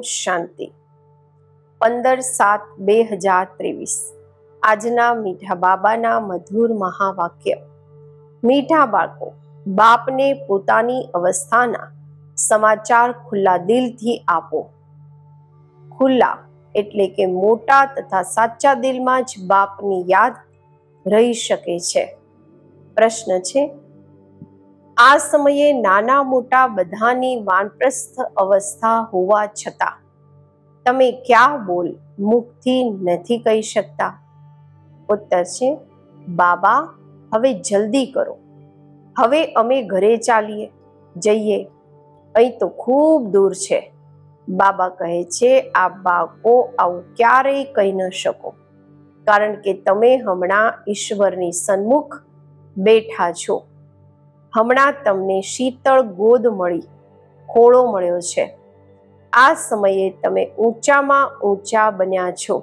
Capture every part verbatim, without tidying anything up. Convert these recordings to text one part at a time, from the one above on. ओम शांति। पंदर सात बे हजार तेवीस आजना मीठा बाबाना मधुर महावाक्य। मीठा बाळको, बापने पोतानी अवस्थाना समाचार खुला दिल थी आपो। खुला એટલે કે મોટા તથા સાચા દિલમાં જ બાપની યાદ રહી શકે છે। પ્રશ્ન છે, આ સમયે નાના મોટા બધાની વાનપ્રસ્થ અવસ્થા હોવા છતાં તમે ક્યાં બોલ મુખથી નથી કહી શકતા? ઉત્તર છે, બાબા હવે જલ્દી કરો, હવે અમે ઘરે ચાલીએ જઈએ, અહીં તો ખૂબ દૂર છે। बाबा कहे छे, आप बाळको आवुं क्यारेय कही न शको, कारण के तमे हमणा ईश्वरनी सन्मुख बेठा छो। हमणा तमने शीतळ गोद मळी, खोळो मळ्यो छे। आ समये तमे ऊंचामां ऊंचा बन्या छो।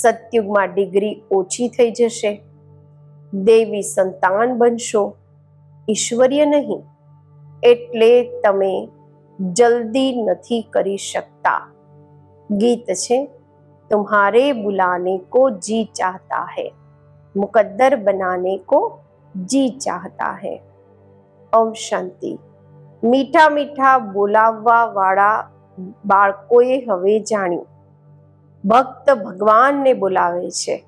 सत्युगमां डिग्री ओછી થઈ જશે। देवी संतान बनशो, ईश्वरीय नहीं, एटले तमे जल्दी नहीं करी सकता। गीत छे, तुम्हारे बुलाने को जी चाहता है, मुकद्दर बनाने को जी चाहता है। ओम शांति। मीठा मीठा बोलावा वाला बाळकोए हवे जाण्यु, भक्त भगवान ने बोलावे छे।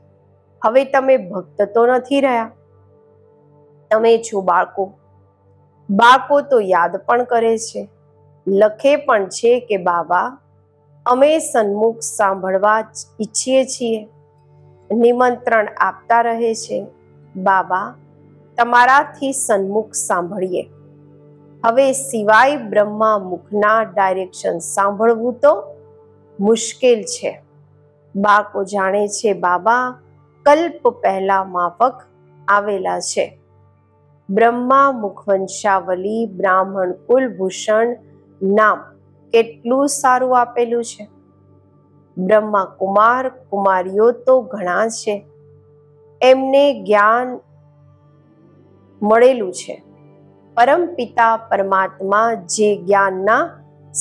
हवे तमे भक्त तो नहीं रह्या, तमे छो बाळको। बाळको तो याद पण करे छे, लखे पण छे के बाबा अमे सन्मुख सांभळवा इच्छीए छीए, निमंत्रण आपता रहे छे। बाबा तमाराथी सन्मुख सांभळीए, हवे सिवाय ब्रह्मा मुखना डायरेक्शन सांभळवुं तो मुश्केल छे। बाळको जाणे छे बाबा कल्प पहला माफक आवेला छे। ब्रह्मा मुखवंशावली ब्राह्मण कुलभूषण नाम केटलू सारू आपेलू छे। ब्रह्मा कुमार कुमारीओ तो घणा छे, एमने ज्ञान मळेलू छे। परम पिता परमात्मा जे ज्ञानना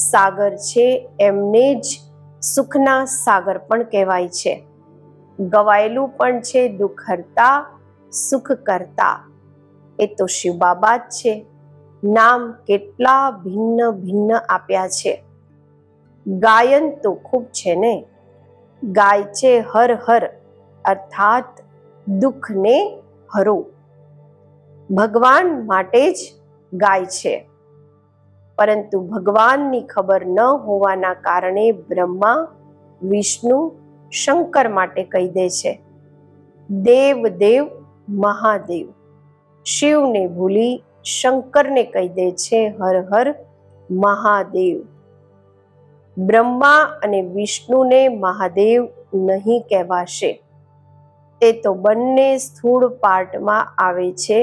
सागर छे, एमने ज सुखना सागर पण कहेवाय छे। गवायेलू पण छे, दुख हरता सुख करता, ए तो शिव बाबा ज छे। नाम केटला भिन्न भिन्न आप्या छे। गायन तो खूब छे ने, गाय छे हर हर अर्थात दुख ने हरो। भगवान माटे ज गाय छे, परंतु भगवान नी खबर न होवाना कारणे ब्रह्मा विष्णु शंकर माटे कही दे छे। देव देव महादेव शिव ने भूली शंकर ने कही दे छे हर हर महादेव। ब्रह्मा अने विष्णु ने महादेव नहीं कहवाशे, ते तो बन्ने स्थूल पार्ट मां आवे छे।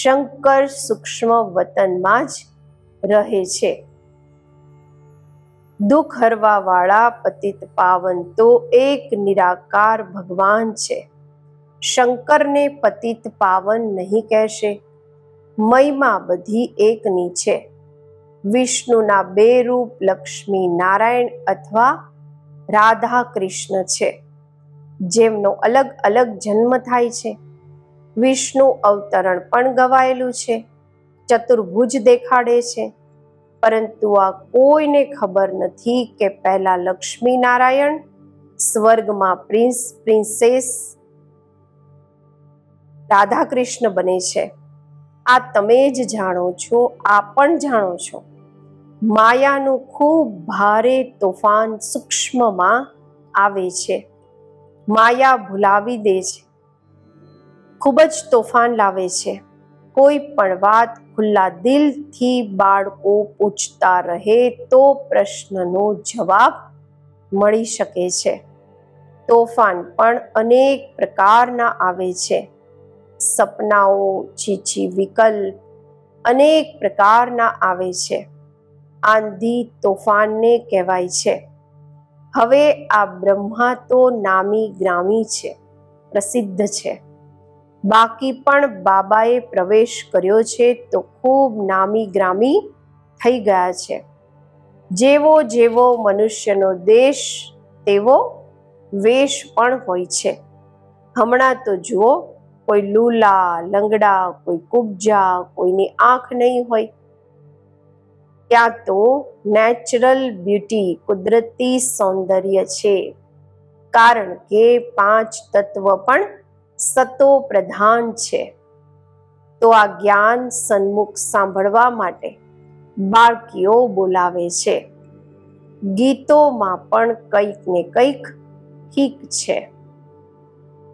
शंकर सूक्ष्म वतन मां ज रहे छे। दुख हरवा वाला पतित पावन तो एक निराकार भगवान छे। शंकर ने पतित पावन नहीं कहशे, महिमा बधी एक नी छे। विष्णुना बे रूप लक्ष्मी नारायण अथवा राधा कृष्ण छे, जेमनो अलग अलग जन्म थाय छे। विष्णु अवतरण पण गवायेलू छे, चतुर्भुज देखाडे छे, परंतु आ कोईने खबर नथी के पहला लक्ष्मी नारायण स्वर्ग मां प्रिंस प्रिंसेस राधा कृष्ण बने छे। आ तमे ज जाणो छो, आ पण जाणो छो। मायानु खूब भारे तोफान सूक्ष्ममां आवे छे, माया भुलावी दे छे, खूब ज तोफान लावे छे। कोई पण वात खुला दिल थी बाळको पूछता रहे तो प्रश्ननो जवाब मळी शके छे। तोफान पण अनेक प्रकारना आवे छे। सपनाओ, चीची विकल्प अनेक प्रकारना आवे छे। आंधी तोफानने कहेवाय छे। हवे आ ब्रह्मा तो नामी ग्रामी छे, प्रसिद्ध छे। बाकी पण बाबाए प्रवेश कर्यो छे तो खूब नामी ग्रामी थई गया छे। जेवो जेवो मनुष्यनो देश तेवो वेश पण होय छे। हमणा तो जुओ कोई लूला लंगड़ा, कोई कुब्जा, कोईनी आंख नहीं होय। क्या तो नेचरल ब्यूटी कुदरती सौंदर्य छे, कारण के पांच तत्व पण सतो प्रधान छे। तो आ ज्ञान सन्मुख सांभळवा माटे बाळकीओ बोलावे छे। गीतोमां पण कईक ने कईक हीक छे।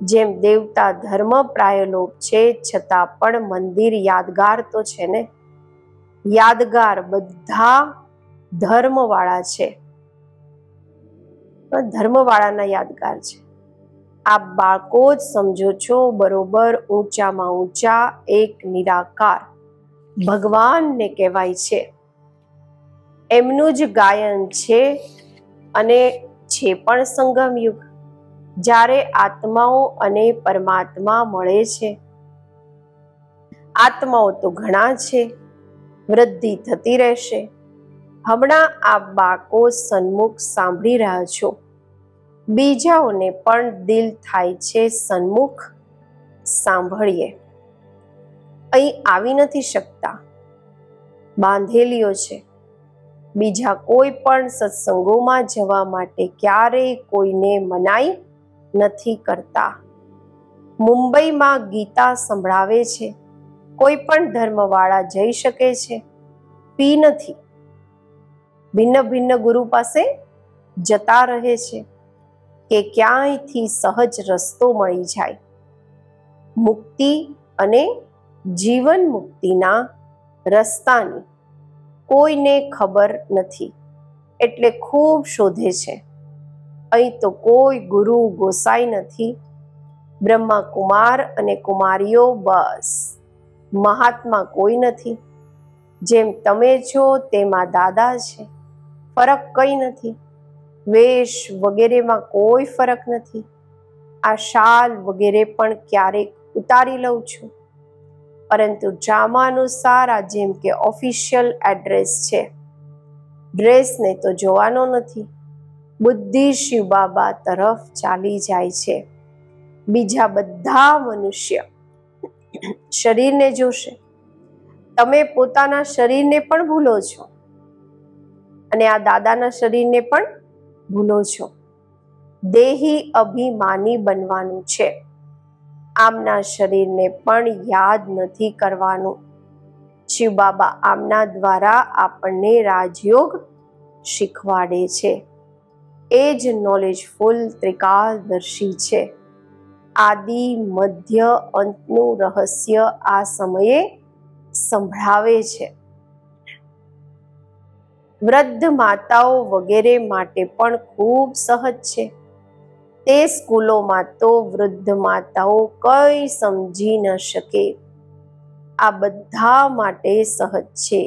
जेम देवता धर्मप्राय लोक छे, छतां पण मंदिर यादगार तो छे ने। यादगार बधा धर्मवाळा छे, पण धर्मवाळाना यादगार छे। आप बाळको ज समझो छो बरोबर ऊंचामां ऊंचा एक निराकार भगवान ने कहेवाय छे। एमनुं ज गायन छे अने छे पण संगम युग, जारे आत्माओं अने परमात्मा मळे छे। आत्माओं तो घणा छे, वृद्धि थती रहेशे। हमणा आप बाळको सन्मुख सांभळी रह्या छो। बीजाओने पण दिल थाय छे सन्मुख सांभळीए। अहीं आवी नथी शकता, बांधेलीओ छे। बीजा कोई पण सत्संगोमां जवा माटे क्यारेय कोईने मनाई नथी करता। मुंबईमां गीता संभळावे छे, कोई पण धर्मवाळा जई शके छे। फी नथी, भिन्न भिन्न गुरु पासे जता रहे छे के क्यांयथी सहज रस्तो मळी जाय। मुक्ति अने जीवन मुक्तिना रस्तानी कोईने खबर नथी, एटले खूब शोधे छे। अहीं तो कोई गुरु गोसाई नथी। ब्रह्मा कुमार अने कुमारीओ बस, महात्मा कोई नथी। जेम तमे छो तेमां दादा छे, फरक कई नथी। वेश वगैरह में कोई फरक नहीं। आ शाल वगैरह पण क्यारेक उतारी लऊं छुं, परंतु जामा अनुसार आ जेम के ऑफिशियल एड्रेस छे। ड्रेस ने तो जोवानो नथी। बुद्धि शिव बाबा तरफ चाली जाय छे। बीजा बधा मनुष्य शरीर ने जोशे। तमे पोताना शरीर ने पण भूलो छो अने आ दादाना शरीर ने पण भूलो छो। देही अभिमानी बनवानुं छे। आमना शरीर ने पण याद नथी करवानुं। शिव बाबा आमना द्वारा आपणे राजयोग शीखवाडे छे। एज नॉलेजफुल त्रिकालदर्शी छे। आदि मध्य अंतनुं रहस्य आ समये संभळावे छे। वृद्ध माताओ वगैरे माटे पण खूब सहज छे। ते स्कूलों में तो वृद्ध माताओ कई समझी न शके। आ बधा माटे सहज छे।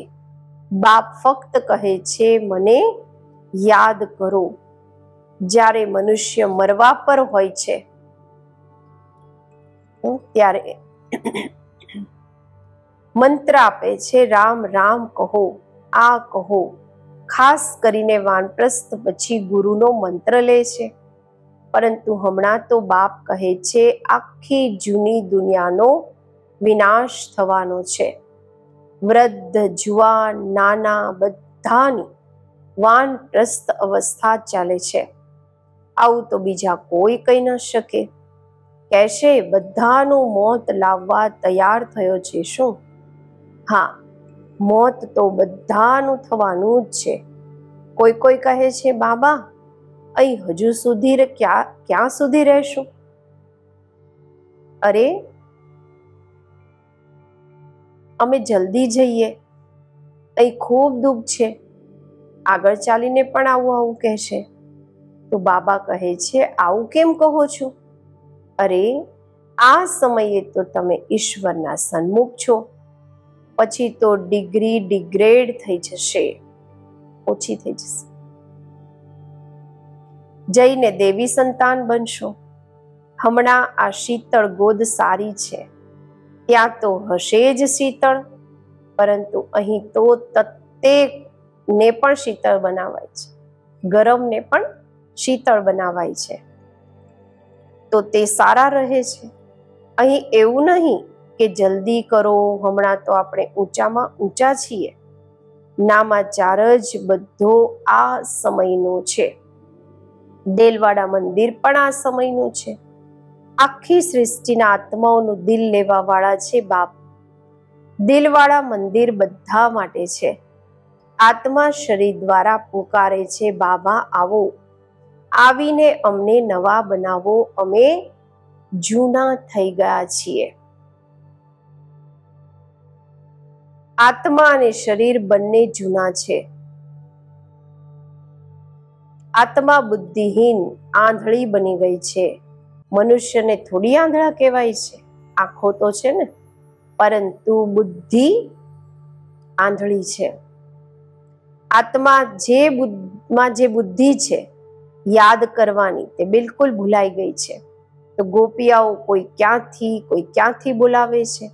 बाप फक्त कहे छे मने याद करो। जारे मनुष्य मरवा पर होय छे त्यारे मंत्र आपे छे, राम राम कहो, आ कहो। खास करीने वानप्रस्थ पछी गुरुनो मंत्र ले छे। परंतु हमणा तो बाप कहे छे आखी जूनी दुनियानो विनाश थवानो छे। वृद्ध जुवान नाना बधानी वानप्रस्थ अवस्था चाले छे। आवुं तो बीजा कोई कही न शके। कहेशे बधानो मौत लाववा तैयार थयो छे शुं? हाँ, मौत तो बधानु थवानुं ज छे। कोई कोई कहे छे बाबा अही हजू सुधी क्या क्या सुधी रहेशुं? अरे अमे जल्दी जईए, अही खूब दुख छे, आगळ चालीने पण आवुं आवुं कहेशे। तो बाबा कहे छे आवुं केम कहो छो? अरे आ समये तो तमे ईश्वरना सन्मुख छो, पछी तो डिग्री डिग्रेड थई जशे, ओछी थई जशे। जईने देवी संतान बनशो। हमणा आ शीतळ गोद सारी छे, त्यां तो हशे ज शीतळ, परंतु अहीं तो तत्ते ને પણ શીતળ બનાવાય છે, ગરમ ને પણ શીતળ બનાવાય છે, તો તે સારા રહે છે। અહીં એવું નહીં કે જલ્દી કરો, હમણાં તો આપણે ઊંચામાં ઊંચા છીએ, નામાચાર જ બધો આ સમયનો છે। દેલવાડા મંદિર પણ આ સમયનું છે। આખી સૃષ્ટિના આત્માઓનું દિલ લેવા વાળા છે બાપ। દિલવાળા મંદિર બધા માટે છે। આત્મા શરીર દ્વારા પુકારે છે, બાબા આવો, આવીને અમને નવા બનાવો, અમે જૂના થઈ ગયા છીએ। આત્મા અને શરીર બંને જૂના છે। આત્મા બુદ્ધિહીન આંધળી બની ગઈ છે। મનુષ્યને થોડી આંધળા કહેવાય છે, આંખો તો છે ને, પરંતુ બુદ્ધિ આંધળી છે। આત્મા જે બુદ્ધિમાં જે બુદ્ધિ છે યાદ કરવાની, તે બિલકુલ ભૂલાઈ ગઈ છે। તો ગોપિયાઓ કોઈ ક્યાંથી કોઈ ક્યાંથી બોલાવે છે,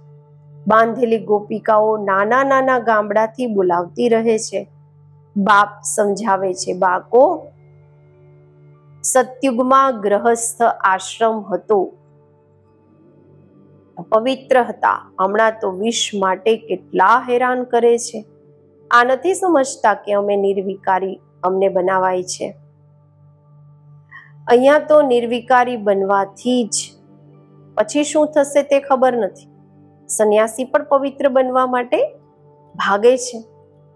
બાંધેલી ગોપિકાઓ નાના નાના ગામડાથી બોલાવતી રહે છે। બાપ સમજાવે છે, બાકો સતયુગમાં ગ્રહસ્થ આશ્રમ હતો, પવિત્ર હતા, હમણાં તો વિષ માટે કેટલા હેરાન કરે છે। આ નથી સમજતા કે અમે નિર્વિકારી અમને બનાવાય છે। અહીંયા તો નિર્વિકારી બનવાથી જ પછી શું થશે તે ખબર નથી। સંન્યાસી પણ પવિત્ર બનવા માટે ભાગે છે,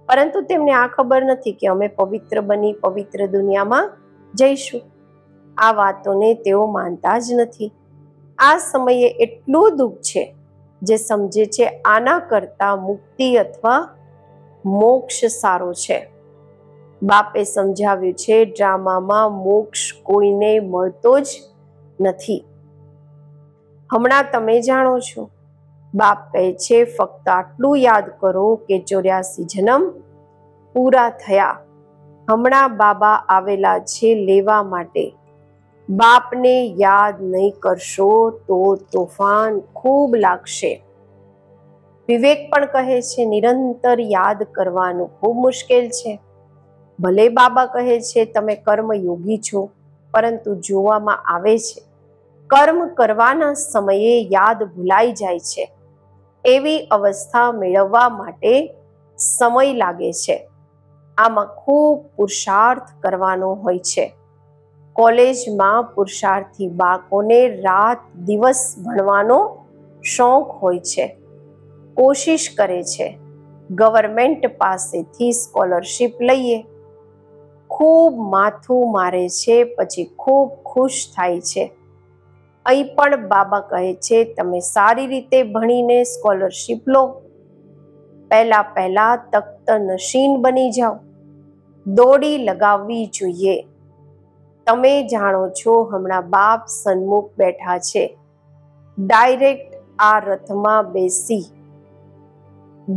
પરંતુ તેમને આ ખબર નથી કે અમે પવિત્ર બની પવિત્ર દુનિયામાં જઈશું। આ વાતોને તેઓ માનતા જ નથી। આ સમયે એટલું દુઃખ છે, જે સમજે છે આના કરતા મુક્તિ અથવા મોક્ષ સારો છે। બાપે સમજાવ્યું છે, ડ્રામામાં મોક્ષ કોઈને મળતો જ નથી, હમણાં તમે જાણો છો। બાપ કહે છે, ફક્ત આટલું યાદ કરો કે ચોર્યાસી જન્મ પૂરા થયા, હમણાં બાબા આવેલા છે લેવા માટે। બાપને યાદ નહીં કરશો તો તોફાન ખૂબ લાગશે। વિવેક પણ કહે છે, નિરંતર યાદ કરવાનું ખૂબ મુશ્કેલ છે। ભલે બાબા કહે છે તમે કર્મયોગી છો, પરંતુ જોવામાં આવે છે કર્મ કરવાના સમયે યાદ ભૂલાઈ જાય છે। એવી અવસ્થા મેળવવા માટે સમય લાગે છે। આમાં ખૂબ પુરુષાર્થ કરવાનો હોય છે। કોલેજમાં પુરુષાર્થી બાળકોને રાત દિવસ ભણવાનો શોખ હોય છે, કોશિશ કરે છે ગવર્મેન્ટ પાસેથી સ્કોલરશીપ લઈએ, ખૂબ માથું મારે છે, પછી ખૂબ ખુશ થાય છે। અહીં પણ બાબા કહે છે, તમે સારી રીતે ભણીને સ્કોલરશીપ લો, પહેલાં પહેલાં તખ્તનશીન બની જાઓ, દોડી લગાવવી જોઈએ। તમે જાણો છો હમણાં બાપ સન્મુખ બેઠા છે, ડાયરેક્ટ આ રથમાં બેસી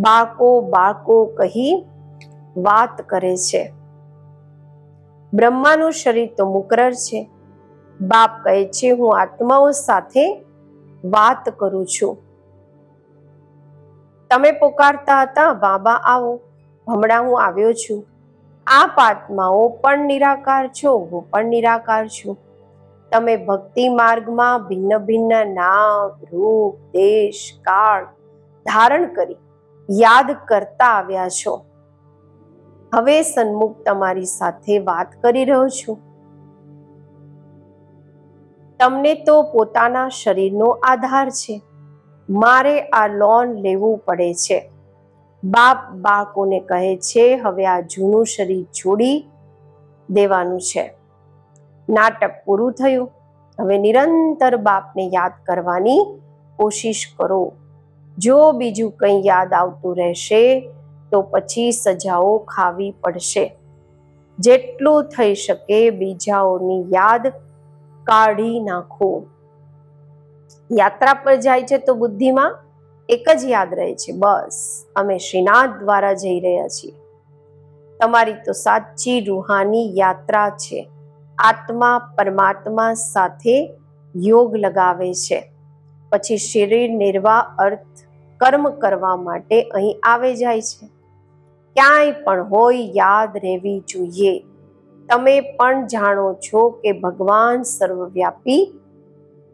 બાકો બાકો કહી વાત કરે છે। બ્રહ્માનું શરીર તો મુકરર છે। બાપ કહે છે, હું આત્માઓ સાથે વાત કરું છું, તમે પોકારતા હતા બાબા આવો, હમણાં હું આવ્યો છું। આપ આત્માઓ પણ નિરાકાર છો, હું પણ નિરાકાર છું। તમે ભક્તિ માર્ગમાં ભિન્ન ભિન્ન નામ રૂપ દેશ કાળ ધારણ કરી યાદ કરતા આવ્યા છો, હવે સન્મુખ તમારી સાથે વાત કરી રહ્યો છું। તમને તો પોતાના શરીરનો આધાર છે, મારે આ લોન લેવું પડે છે। બાપ બાળકોને કહે છે, હવે આ જૂનું શરીર છોડી દેવાનું છે। નાટક પૂરું થયું, હવે નિરંતર બાપને યાદ કરવાની કોશિશ કરો। જો બીજું કંઈ યાદ આવતું રહેશે તો પછી સજાઓ ખાવી પડશે। જેટલું થઈ શકે બીજાઓની યાદ કાઢી નાખો। યાત્રા પર જાય છે તો બુદ્ધિમાં એક જ યાદ રહે છે, બસ અમે શ્રીનાથ દ્વારા જઈ રહ્યા છીએ। તમારી તો સાચી રૂહાની યાત્રા છે। આત્મા પરમાત્મા સાથે યોગ લગાવે છે, પછી શરીર નિર્વાહ અર્થ કર્મ કરવા માટે અહીં આવે જાય છે। ક્યાંય પણ હોય યાદ રહેવી જોઈએ। તમે પણ જાણો છો કે ભગવાન સર્વવ્યાપી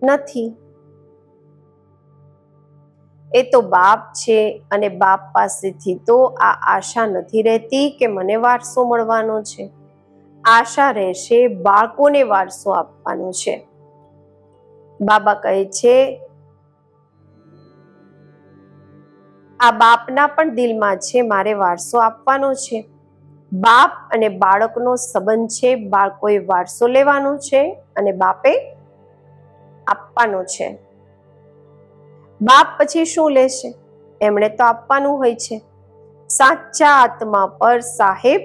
નથી, એ તો બાપ છે અને બાપ પાસેથી તો આ આશા નથી રહેતી કે મને વારસો મળવાનો છે। આશા રહેશે બાળકોને વારસો આપવાનો છે। બાબા કહે છે આ બાપના પણ દિલમાં છે મારે વારસો આપવાનો છે। બાપ અને બાળકનો સંબંધ છે, બાળકોએ વારસો લેવાનો છે અને બાપે આપવાનો છે। બાપ પછી શું લેશે? એમણે તો આપવાનું હોય છે। સાચા આત્મા પર સાહેબ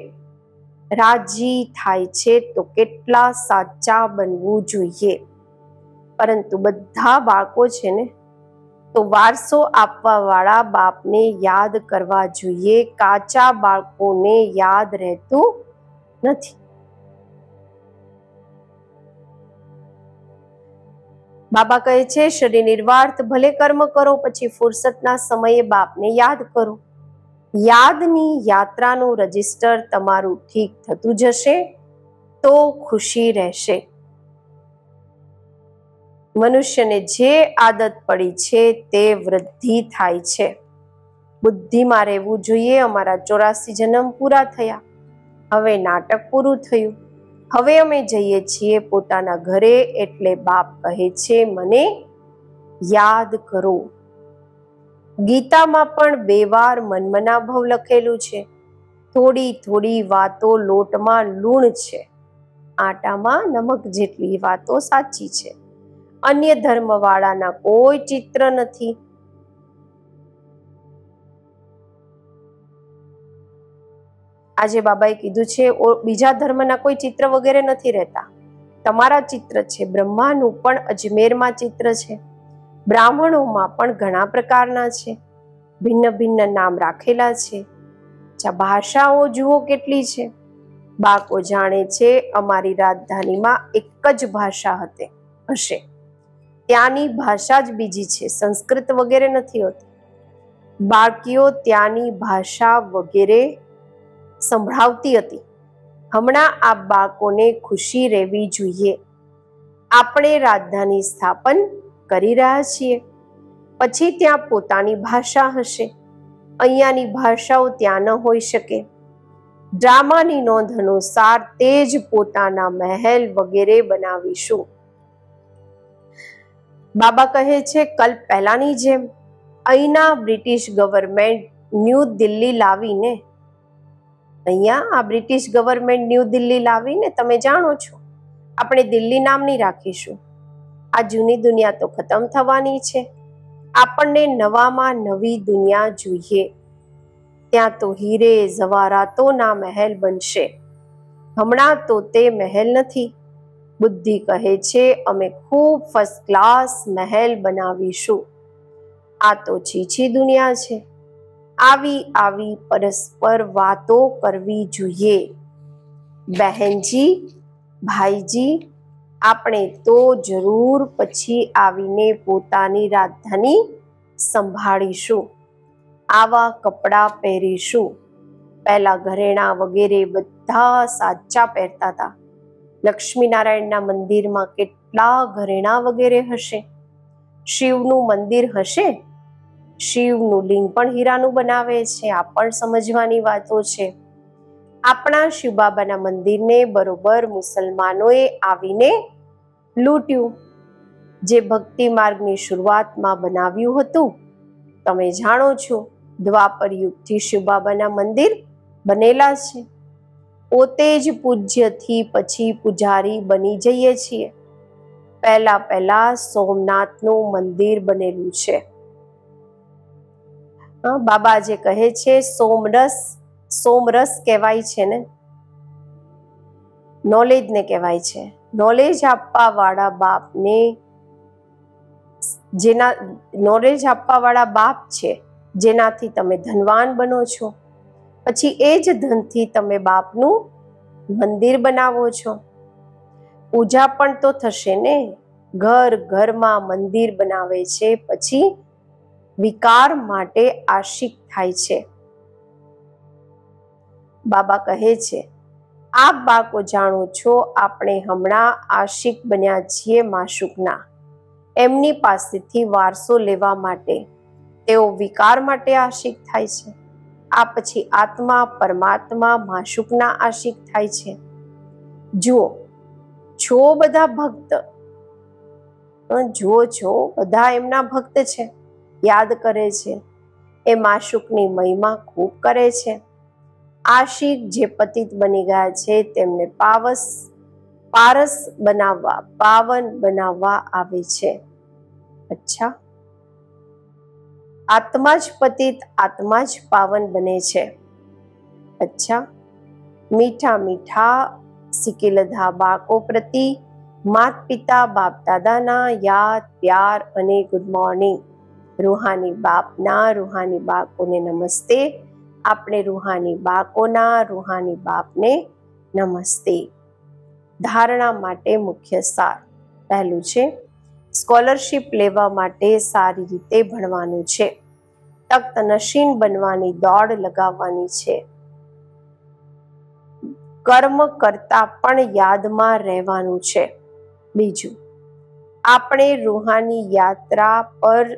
રાજી થાય છે તો કેટલા સાચા બનવું જોઈએ। પરંતુ બધા બાળકો છે ને तो वारसो आपवा वाला बाप ने याद करवा जोईए। काचा बाळको ने याद रहतु नथी। बाबा कहे छे शरीर निर्वार्थ भले कर्म करो पछी फुर्सतना समये बाप ने याद करो। यादनी यात्रानु रजिस्टर तमारू ठीक थतु जशे तो खुशी रहेशे। मनुष्य ने जे आदत पड़ी छे ते वृद्धि थाय छे। बुद्धिमां रहेवुं जोईए। अमारा चौरासी जन्म पूरा थया, हवे नाटक पूरुं थयुं, हवे अमे जईए छीए पोताना घरे। एटले बाप कहे छे मने याद करो। गीतामां पण बे वार मनमनाभव लखेलुं छे। थोड़ी थोड़ी वातो लोटमां लूण छे, आटामां नमक जेटली वातो साची छे। अन्य धर्मवाळाना कोई चित्र नथी। आजे बाबाए कीधुं छे बीजा धर्मना कोई चित्र वगैरे नथी रहता। तमारा चित्र छे। ब्रह्मानु पण अजमेरमां चित्र छे। ब्राह्मणोमां पण घणा प्रकारना छे, भिन्न भिन्न नाम राखेला छे। चा भाषाओ जुओ केटली छे। बाळको जाणे छे अमारी राजधानीमां एक ज भाषा हते हशे। त्यानी भाषा ज बीजी छे, संस्कृत वगैरे नथी होती। बाळकीओ त्यानी भाषा वगैरे संभळावती हती। हमणा आ बाळकोने खुशी रहेवी जोईए। आपणे राजधानी स्थापन करी रह्या छीए, पछी त्यां पोतानी भाषा हशे। अहींयानी भाषाओ त्यां न होई शके। ड्रामानी नोंध अनुसार ते ज पोताना महल वगैरे बनावीशुं। बाबा कहे छे कल पहलानी जेम अहीना ब्रिटिश गवर्नमेंट न्यू दिल्ली लावीने अहींया आ ब्रिटिश गवर्नमेंट न्यू दिल्ली लावीने तमे जाणो छो आपणे दिल्ली नाम नी राखीशुं। आ जूनी दुनिया तो खतम थवानी छे। आपणे नवामां नवी दुनिया जोईए। त्यां तो हीरे जवाहरातोना महल बनशे। हमणां तो ते महल नथी। बुद्धि कहे छे अमे खूब फर्स्ट क्लास महल बनावीशुं। आ तो चीची दुनिया छे। आवी आवी परस्पर वातो करवी जोईए। बहनजी भाईजी आपणे तो जरूर पछी आवीने पोतानी राजधानी संभाळीशुं। आवा कपड़ा पहेरीशुं। पहला घरेणा वगैरे बधा साचा पहेरता था। लक्ष्मीनारायणना मंदिरमां केटला घरेणा वगैरे हशे। शिवनुं मंदिर हशे। शिवनुं लिंग पण हीरानुं बनावे छे। आ पण समजवानी वातो छे। आपणा शिवबाबाना मंदिरने बरोबर मुसलमानोए आवीने लूट्युं। जे भक्ति मार्गनी शुरुआतमां बनाव्युं हतुं तमे जाणो छो। द्वापर युगथी शिवबाबाना मंदिर बनेला छे। ओतेज पूज्य थी पछी पुजारी बनी जाइए छे। पहला पहला सोमनाथ नु मंदिर बनेलू छे। बाबा जे कहे छे सोमरस सोमरस कहवाय छे ने, नॉलेज ने कहवाय छे। नॉलेज आपवा वाला बाप ने जेना नॉलेज आपवा वाला बाप छे जेनाथी तमे धनवान बनो छो। पछी एज धनथी तमे बापनु मंदिर बनावो छो। पूजा पण तो थशे ने। घर घर मां मंदिर बनावे छे, पछी विकार माटे आशिक थाय छे। बाबा कहे छे, आप बाळको जाणो छो आपणे हमणां आशिक बन्या छीए माशुकना। एमनी पासेथी वारसो लेवा माटे तेओ विकार माटे आशिक थाय छे। आ पछी आत्मा परमात्मा माशुकना आशिक थाय छे। जुओ छो बधा भक्त, जुओ छो बधा एमना भक्त छे, याद करे छे, ए माशुकनी महिमा खूब करे छे। आशिक जे पतित बनी गया छे तेमने पावस पारस बनावा, पावन बनावा आवे छे। अच्छा, आत्मा ज पतित आत्मा ज पावन बने छे। अच्छा, मीठा मीठा सिकिलधा बाको प्रति मात पिता बाप दादा ना याद प्यार अने गुड मॉर्निंग। रूहानी बाप ना रूहानी बाको ने नमस्ते। अपने रूहानी बाको ना रूहानी बाप ने नमस्ते। धारणा माटे मुख्य सार पहलू छे, स्कॉलरशिप लेवा माटे सारी रीते भणवानुं छे, तख्तनशीन बनवानी दौड़ लगावानी छे, कर्म करता पण यादमां रहेवानुं छे। बीजू, आपणे रूहानी यात्रा पर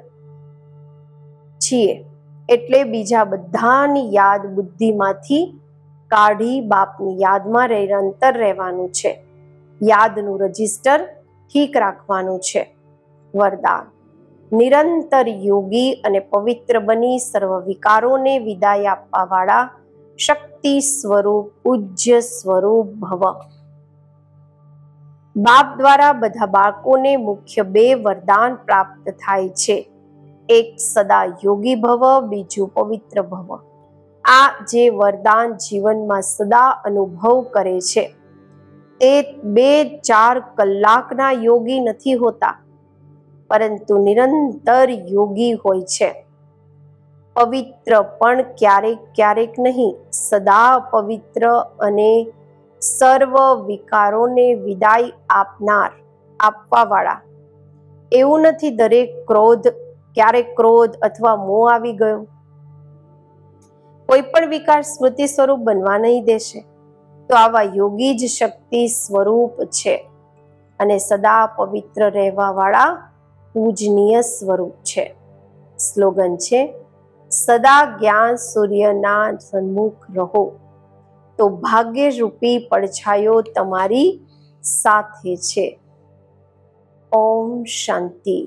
छीए एटले बीजा बधानी याद बुद्धिमांथी काढी बापनी यादमां निरंतर रहेवानुं छे। यादनुं रजिस्टर ठीक राखवानुं छे। वरदान, निरंतर योगी अने पवित्र बनी सर्व विकारोने विदाय आपवा वाळा शक्ति स्वरूप पूज्य स्वरूप भव। बाप द्वारा बधा बाळकोने मुख्य बे वरदान प्राप्त थाय छे। एक सदा योगी भव, बीजू पवित्र भव। आ जे वरदान जीवन में सदा अनुभव करे छे ते बे चार कलाकना योगी नहीं होता, परंतु निरंतर योगी होय छे। पवित्र पण क्यारेक क्यारेक नहीं, सदा पवित्र अने सर्व विकारों ने विदाई आपनार आपवा वाला। एवुं नथी दरेक क्रोध क्यारे क्रोध अथवा मोह आवी गयो। कोई पण विकार स्मृति स्वरूप बनवा नहीं देशे। तो आवा योगी ज शक्ति स्वरूप छे अने सदा पवित्र रहेवा वाला पूजनीय स्वरूप छे। स्लोगन छे, सदा ज्ञान सूर्यना सन्मुख रहो तो भाग्य रूपी परछायो तमारी साथे छे। ओम शांति।